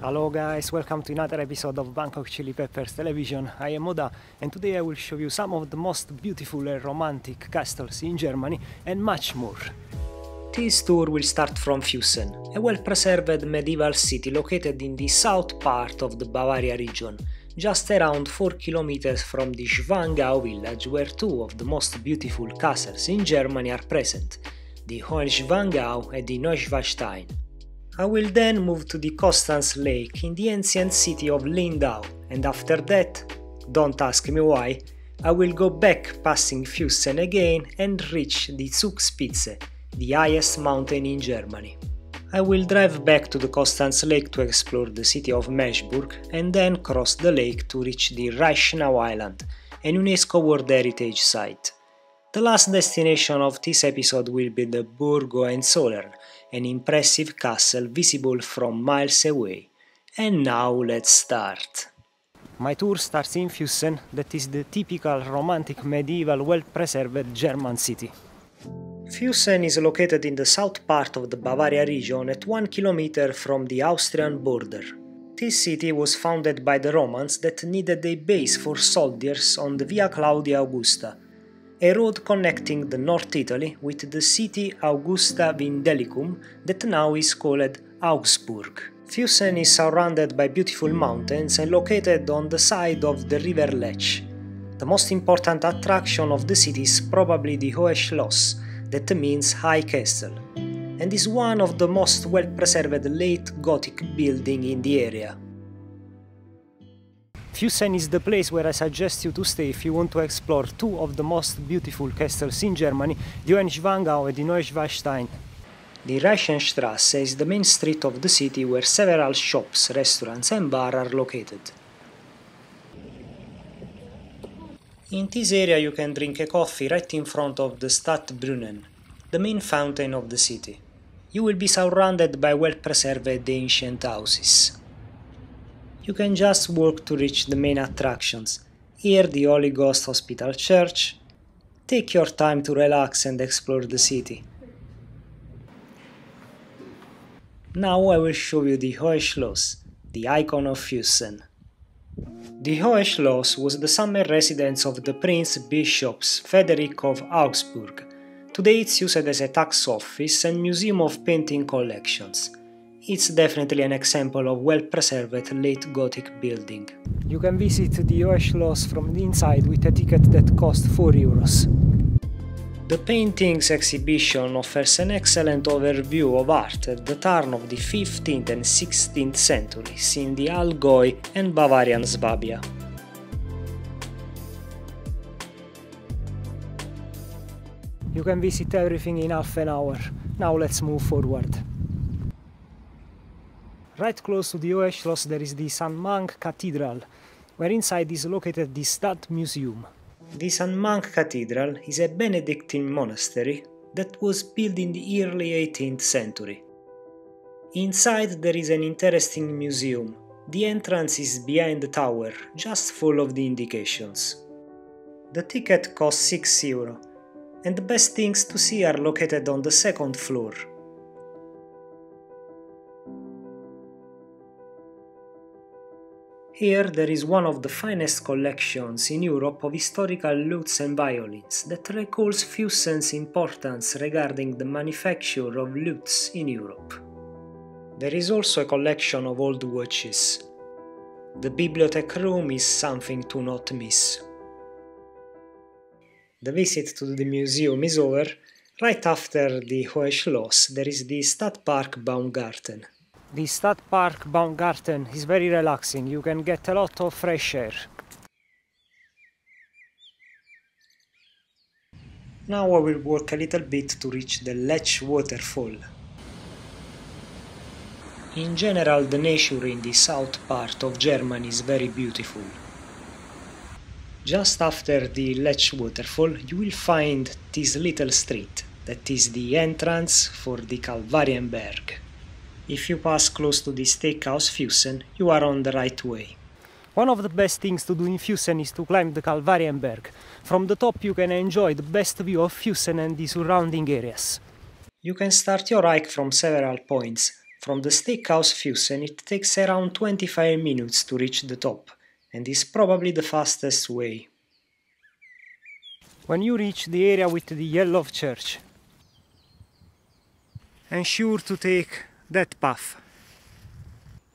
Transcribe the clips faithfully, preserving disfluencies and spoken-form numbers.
Hello guys, welcome to another episode of Bangkok Chili Peppers Television. I am Hodà and today I will show you some of the most beautiful and romantic castles in Germany and much more. This tour will start from Füssen, a well-preserved medieval city located in the south part of the Bavaria region, just around four kilometers from the Schwangau village where two of the most beautiful castles in Germany are present, the Hohenschwangau and the Neuschwanstein. I will then move to the Constance Lake in the ancient city of Lindau, and after that, don't ask me why, I will go back passing Füssen again and reach the Zugspitze, the highest mountain in Germany. I will drive back to the Constance Lake to explore the city of Meersburg and then cross the lake to reach the Reichenau Island, an UNESCO World Heritage Site. The last destination of this episode will be the Burg Hohenzollern, an impressive castle visible from miles away. And now let's start! My tour starts in Füssen, that is the typical romantic medieval well-preserved German city. Füssen is located in the south part of the Bavaria region at one kilometer from the Austrian border. This city was founded by the Romans that needed a base for soldiers on the Via Claudia Augusta, a road connecting the North Italy with the city Augusta Vindelicum that now is called Augsburg. Füssen is surrounded by beautiful mountains and located on the side of the river Lech. The most important attraction of the city is probably the Hohes Schloss, that means high castle, and is one of the most well-preserved late Gothic building in the area. Füssen is the place where I suggest you to stay if you want to explore two of the most beautiful castles in Germany, the Hohenschwangau and the Neuschwanstein. The Reichenstrasse is the main street of the city where several shops, restaurants and bars are located. In this area you can drink a coffee right in front of the Stadtbrunnen, the main fountain of the city. You will be surrounded by well-preserved ancient houses. You can just walk to reach the main attractions, here the Holy Ghost Hospital Church. Take your time to relax and explore the city. Now I will show you the Hohes Schloss, the icon of Füssen. The Hohes Schloss was the summer residence of the Prince Bishops Frederick of Augsburg. Today it's used as a tax office and museum of painting collections. It's definitely an example of well-preserved late Gothic building. You can visit the Hohes Schloss from the inside with a ticket that costs four euros. The paintings exhibition offers an excellent overview of art at the turn of the fifteenth and sixteenth centuries in the Allgäu and Bavarian Swabia. You can visit everything in half an hour. Now let's move forward. Right close to the Hohes Schloss there is the Saint Mang Cathedral, where inside is located the Stadtmuseum. The Saint Mang Cathedral is a Benedictine monastery that was built in the early eighteenth century. Inside there is an interesting museum. The entrance is behind the tower, just follow the indications. The ticket costs six euros, and the best things to see are located on the second floor. Here there is one of the finest collections in Europe of historical lutes and violins that recalls Füssen's importance regarding the manufacture of lutes in Europe. There is also a collection of old watches. The bibliothek room is something to not miss. The visit to the museum is over. Right after the Hohes Schloss there is the Stadtpark Baumgarten. The Stadtpark Baumgarten is very relaxing, you can get a lot of fresh air. Now I will walk a little bit to reach the Lech Waterfall. In general, the nature in the south part of Germany is very beautiful. Just after the Lech Waterfall you will find this little street, that is the entrance for the Kalvarienberg. If you pass close to the Steakhouse Füssen, you are on the right way. One of the best things to do in Füssen is to climb the Kalvarienberg. From the top you can enjoy the best view of Füssen and the surrounding areas. You can start your hike from several points, From the Steakhouse Füssen it takes around twenty-five minutes to reach the top, and is probably the fastest way. When you reach the area with the yellow church, ensure to take that path.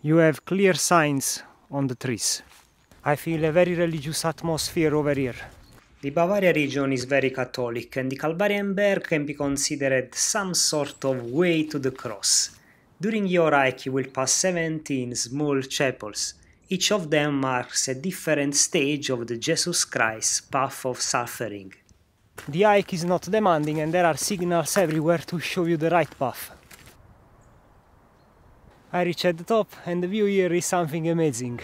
You have clear signs on the trees. I feel a very religious atmosphere over here. The Bavaria region is very Catholic, and the Kalvarienberg can be considered some sort of way to the cross. During your hike you will pass seventeen small chapels. Each of them marks a different stage of the Jesus Christ path of suffering. The hike is not demanding, and there are signals everywhere to show you the right path. I reach at the top, and the view here is something amazing.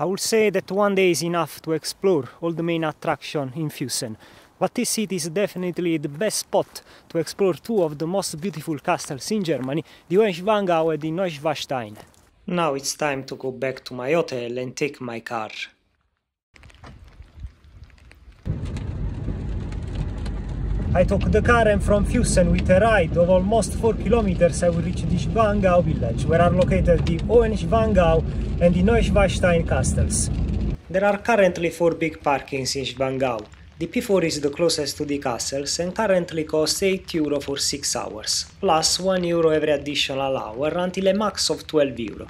I would say that one day is enough to explore all the main attractions in Füssen, but this city is definitely the best spot to explore two of the most beautiful castles in Germany, the Hohenschwangau and the Neuschwanstein. Now it's time to go back to my hotel and take my car. I took the car, and from Füssen with a ride of almost four kilometers I will reach the Schwangau village, where are located the Hohenschwangau and the Neuschwanstein castles. There are currently four big parkings in Schwangau. The P four is the closest to the castles and currently costs eight euro for six hours, plus one euro every additional hour until a max of twelve euro.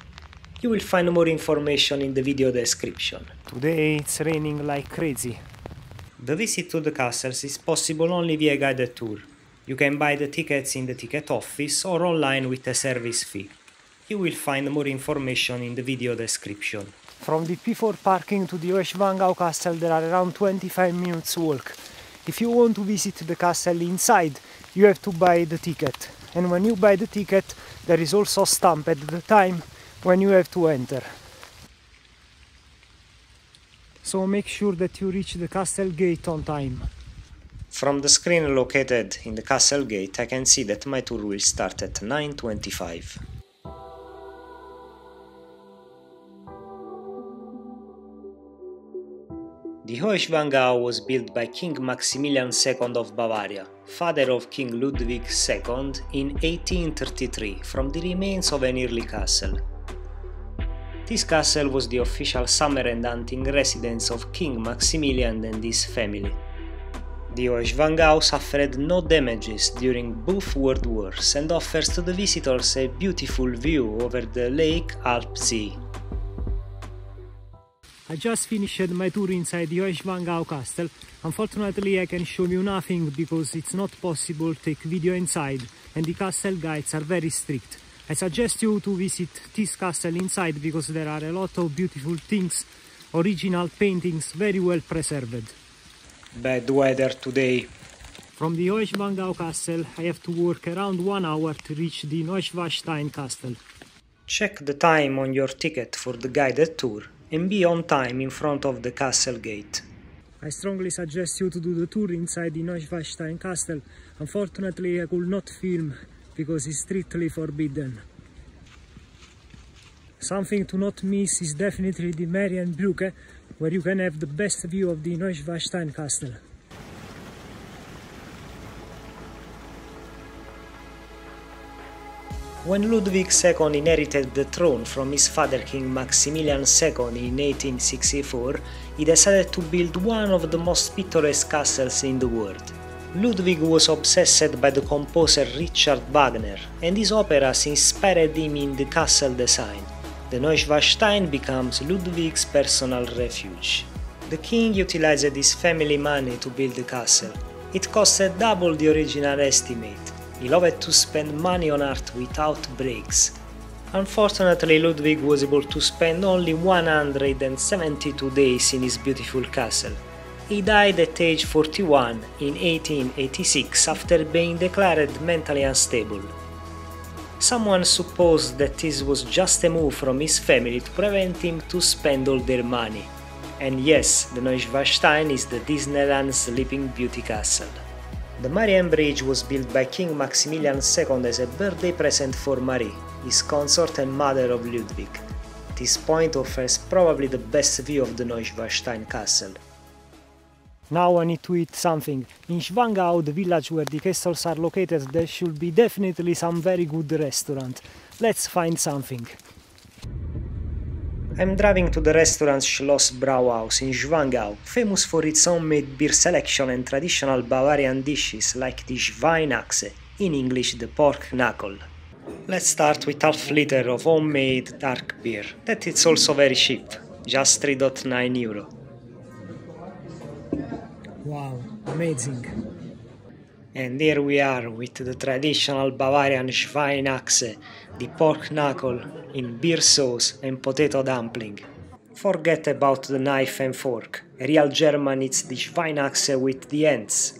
You will find more information in the video description. Today it's raining like crazy. The visit to the castles is possible only via guided tour. You can buy the tickets in the ticket office or online with a service fee. You will find more information in the video description. From the P four parking to the Hohenschwangau castle there are around twenty-five minutes walk. If you want to visit the castle inside, you have to buy the ticket. And when you buy the ticket, there is also a stamp at the time when you have to enter. So make sure that you reach the castle gate on time. From the screen located in the castle gate I can see that my tour will start at nine twenty-five. The Hohenschwangau was built by King Maximilian the Second of Bavaria, father of King Ludwig the Second, in eighteen thirty-three from the remains of an early castle. This castle was the official summer and hunting residence of King Maximilian and his family. The Hohenschwangau suffered no damages during both world wars and offers to the visitors a beautiful view over the lake Eibsee. I just finished my tour inside the Hohenschwangau castle. Unfortunately I can show you nothing because it's not possible to take video inside and the castle guides are very strict. I suggest you to visit this castle inside because there are a lot of beautiful things, original paintings very well preserved. Bad weather today. From the Hohenschwangau castle I have to walk around one hour to reach the Neuschwanstein castle. Check the time on your ticket for the guided tour and be on time in front of the castle gate. I strongly suggest you to do the tour inside the Neuschwanstein castle. Unfortunately I could not film because it's strictly forbidden. Something to not miss is definitely the Marienbrücke, where you can have the best view of the Neuschwanstein castle. When Ludwig the Second inherited the throne from his father King Maximilian the Second in eighteen sixty-four, he decided to build one of the most picturesque castles in the world. Ludwig was obsessed by the composer Richard Wagner, and his operas inspired him in the castle design. The Neuschwanstein becomes Ludwig's personal refuge. The king utilized his family money to build the castle. It costed double the original estimate. He loved to spend money on art without breaks. Unfortunately, Ludwig was able to spend only one hundred seventy-two days in his beautiful castle. He died at age forty-one in eighteen eighty-six after being declared mentally unstable. Someone supposed that this was just a move from his family to prevent him to spend all their money. And yes, the Neuschwanstein is the Disneyland Sleeping Beauty castle. The Marienbridge was built by King Maximilian the Second as a birthday present for Marie. is consort and mother of Ludwig. This point offers probably the best view of the Neuschwanstein castle. Now I need to eat something. In Schwangau, the village where the castles are located, there should be definitely some very good restaurant. Let's find something. I'm driving to the restaurant Schloss Brauhaus in Schwangau, famous for its homemade beer selection and traditional Bavarian dishes like the Schweinaxe, in English the pork knuckle. Let's start with half liter of homemade dark beer, that is also very cheap, just three point nine euro. Wow, amazing! And here we are with the traditional Bavarian Schweinaxe, the pork knuckle in beer sauce and potato dumpling. Forget about the knife and fork, a real German eats the Schweinaxe with the hands.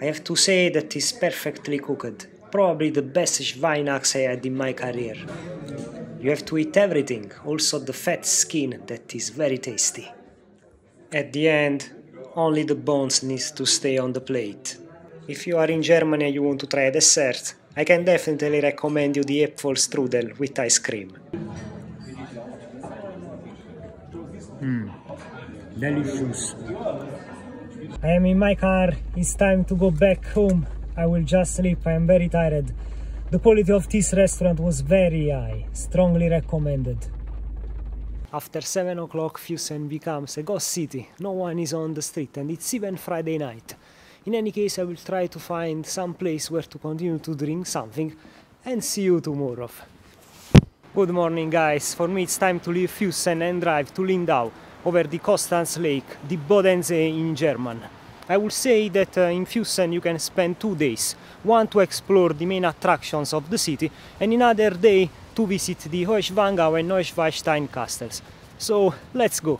I have to say that it's perfectly cooked, probably the best Schweinaxe I had in my career. You have to eat everything, also the fat skin that is very tasty. At the end, only the bones need to stay on the plate. If you are in Germany and you want to try a dessert, I can definitely recommend you the Apfelstrudel with ice cream. Mm, delicious. I am in my car, it's time to go back home. I will just sleep, I am very tired. The quality of this restaurant was very high, strongly recommended. After seven o'clock, Füssen becomes a ghost city, no one is on the street and it's even Friday night. In any case, I will try to find some place where to continue to drink something and see you tomorrow. Good morning guys, for me it's time to leave Füssen and drive to Lindau, over the Constance Lake, the Bodensee in German. I will say that uh, in Füssen you can spend two days, one to explore the main attractions of the city and another day to visit the Hohenschwangau and Neuschwanstein castles. So let's go!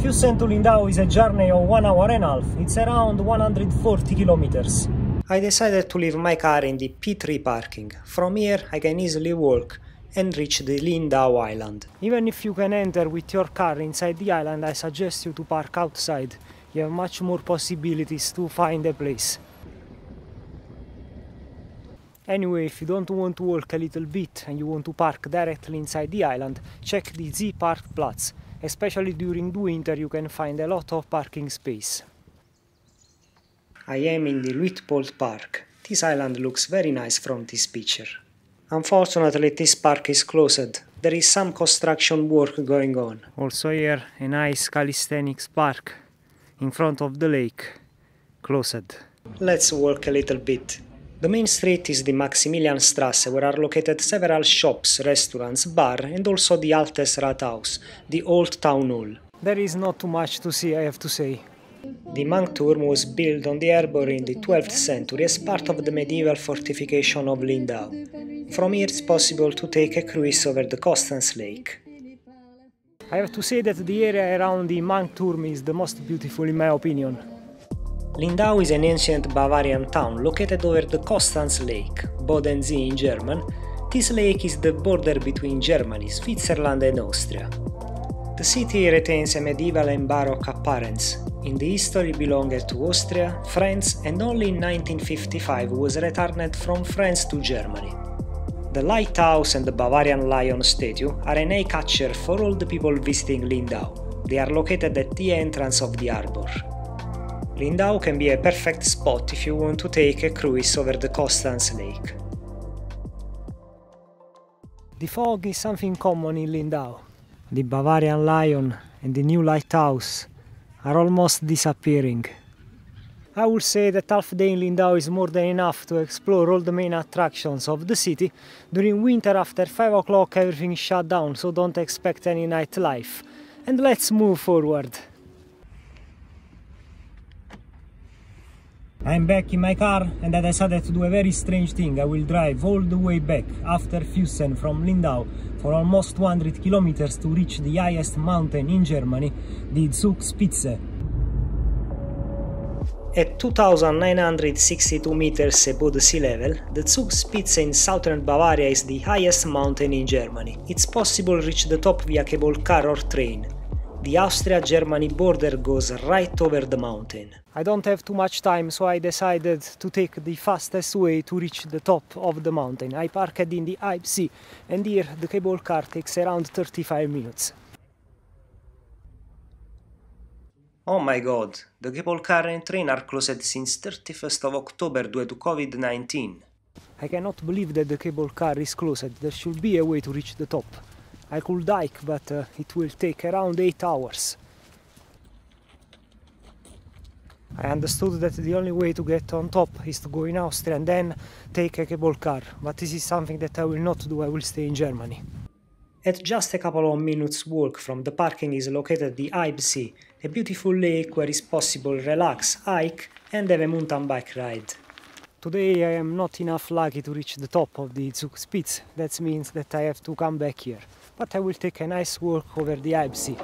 Füssen to Lindau is a journey of one hour and a half, it's around one hundred forty kilometers. I decided to leave my car in the P three parking, from here I can easily walk and reach the Lindau Island. Even if you can enter with your car inside the island, I suggest you to park outside. You have much more possibilities to find a place. Anyway, if you don't want to walk a little bit and you want to park directly inside the island, check the Z-Parkplatz. Especially during the winter you can find a lot of parking space. I am in the Luitpold Park. This island looks very nice from this picture. Unfortunately, this park is closed. There is some construction work going on. Also here, a nice calisthenics park in front of the lake, closed. Let's walk a little bit. The main street is the Maximilianstrasse, where are located several shops, restaurants, bar and also the Altes Rathaus, the old town hall. There is not too much to see, I have to say. The Mangturm was built on the harbour in the twelfth century as part of the medieval fortification of Lindau. From here it's possible to take a cruise over the Constance Lake. I have to say that the area around the Mangturm is the most beautiful in my opinion. Lindau is an ancient Bavarian town located over the Constance Lake, Bodensee in German. This lake is the border between Germany, Switzerland and Austria. The city retains a medieval and baroque appearance. In the history belonged to Austria, France and only in nineteen fifty-five was returned from France to Germany. The lighthouse and the Bavarian lion statue are an eye catcher for all the people visiting Lindau. They are located at the entrance of the harbour. Lindau can be a perfect spot if you want to take a cruise over the Constance Lake. The fog is something common in Lindau. The Bavarian lion and the new lighthouse are almost disappearing. I would say that half a day in Lindau is more than enough to explore all the main attractions of the city. During winter after five o'clock everything is shut down, so don't expect any nightlife. And let's move forward. I'm back in my car and I decided to do a very strange thing. I will drive all the way back after Füssen from Lindau for almost two hundred kilometers to reach the highest mountain in Germany, the Zugspitze. At two thousand nine hundred sixty-two meters above the sea level, the Zugspitze in southern Bavaria is the highest mountain in Germany. It's possible to reach the top via cable car or train. The Austria-Germany border goes right over the mountain. I don't have too much time, so I decided to take the fastest way to reach the top of the mountain. I parked in the Eibsee, and here the cable car takes around thirty-five minutes. Oh my god, the cable car and train are closed since thirty-first of October due to COVID nineteen. I cannot believe that the cable car is closed. There should be a way to reach the top. I could hike, but uh, it will take around eight hours. I understood that the only way to get on top is to go in Austria and then take a cable car, but this is something that I will not do, I will stay in Germany. At just a couple of minutes walk from the parking is located the Eibsee, a beautiful lake where it's possible to relax, hike and have a mountain bike ride. Today I am not enough lucky to reach the top of the Zugspitze, that means that I have to come back here. But I will take a nice walk over the Eibsee.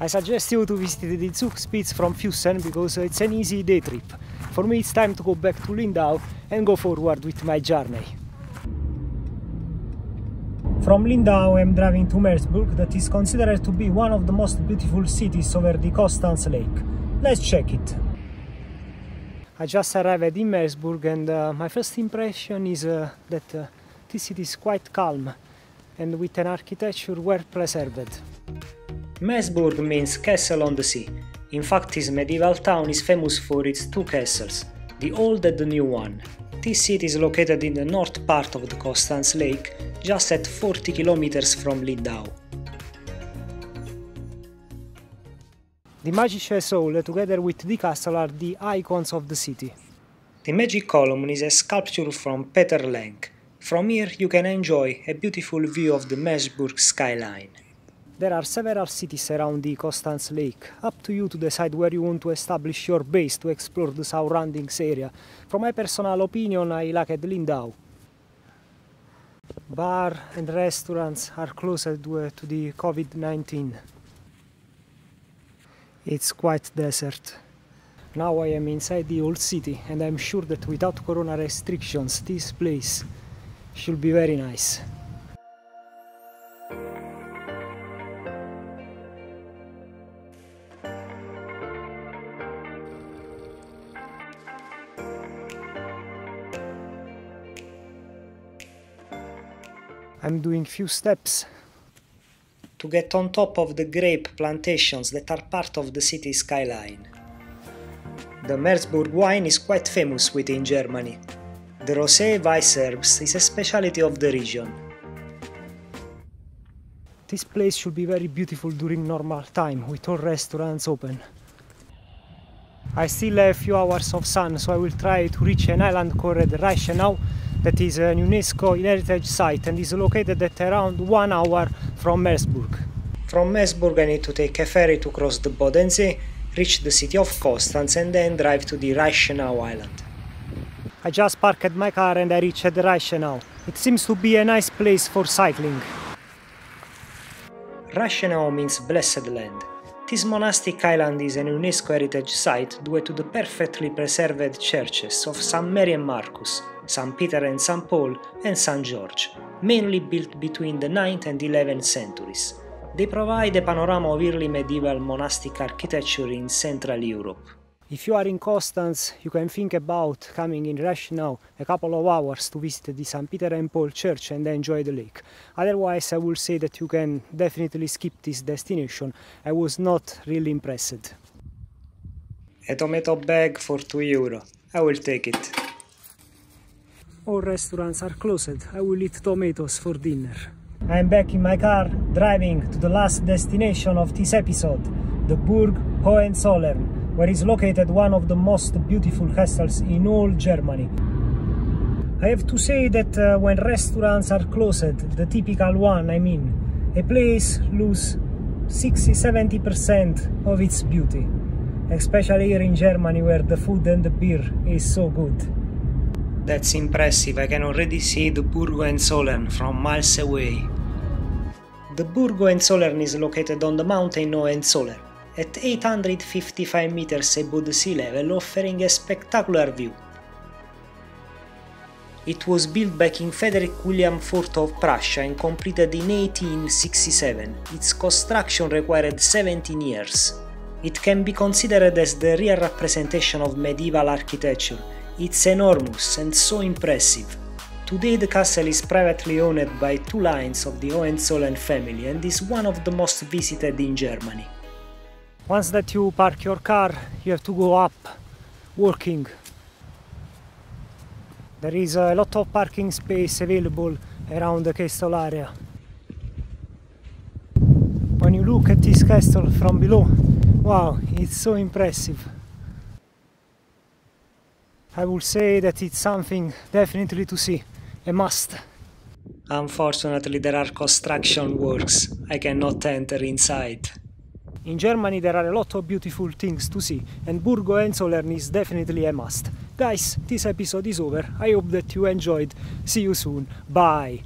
I suggest you to visit the Zugspitze from Füssen because it's an easy day trip. For me it's time to go back to Lindau and go forward with my journey. From Lindau I'm driving to Meersburg, that is considered to be one of the most beautiful cities over the Constance Lake. Let's check it. I just arrived in Meersburg and uh, my first impression is uh, that uh, this city is quite calm and with an architecture well preserved. Meersburg means castle on the sea. In fact, this medieval town is famous for its two castles, the old and the new one. This city is located in the north part of the Constance Lake, just at forty kilometers from Lindau. The magic soul, together with the castle, are the icons of the city. The magic column is a sculpture from Peter Lenk. From here you can enjoy a beautiful view of the Meersburg skyline. There are several cities around the Constance Lake. Up to you to decide where you want to establish your base to explore the surroundings area. From my personal opinion, I liked Lindau. Bars and restaurants are closed due to the COVID nineteen. It's quite desert. Now I am inside the old city and I'm sure that without corona restrictions this place should be very nice. I'm doing few steps. To get on top of the grape plantations that are part of the city skyline. The Meersburg wine is quite famous within Germany. The rosé Weiss Herbst is a specialty of the region. This place should be very beautiful during normal time, with all restaurants open. I still have few hours of sun, so I will try to reach an island called Reichenau, that is an UNESCO heritage site and is located at around one hour from Meersburg. From Meersburg I need to take a ferry to cross the Bodensee, reach the city of Constance and then drive to the Reichenau Island. I just parked my car and I reached Reichenau. It seems to be a nice place for cycling. Reichenau means blessed land. This monastic island is an UNESCO heritage site due to the perfectly preserved churches of Saint Mary and Marcus, Saint Peter and Saint Paul and Saint George, mainly built between the ninth and eleventh centuries. They provide a panorama of early medieval monastic architecture in Central Europe. If you are in Constance, you can think about coming in Reichenau a couple of hours to visit the Saint Peter and Paul Church and enjoy the lake. Otherwise, I will say that you can definitely skip this destination. I was not really impressed. A tomato bag for two euro. I will take it. All restaurants are closed. I will eat tomatoes for dinner. I am back in my car, driving to the last destination of this episode, the Burg Hohenzollern, where is located one of the most beautiful castles in all Germany. I have to say that uh, when restaurants are closed, the typical one I mean, a place loses sixty to seventy percent of its beauty, especially here in Germany where the food and the beer is so good. That's impressive, I can already see the Burg Hohenzollern from miles away. The Burg Hohenzollern is located on the mountain Hohenzollern, at eight hundred fifty-five meters above the sea level, offering a spectacular view. It was built back in Frederick William the fourth of Prussia and completed in eighteen sixty-seven. Its construction required seventeen years. It can be considered as the real representation of medieval architecture. It's enormous and so impressive. Today the castle is privately owned by two lines of the Hohenzollern family and is one of the most visited in Germany. Once that you park your car, you have to go up, walking. There is a lot of parking space available around the castle area. When you look at this castle from below, wow, it's so impressive. I would say that it's something definitely to see, a must. Unfortunately, there are construction works. I cannot enter inside. In Germany there are a lot of beautiful things to see, and Burg Hohenzollern is definitely a must. Guys, this episode is over. I hope that you enjoyed. See you soon. Bye!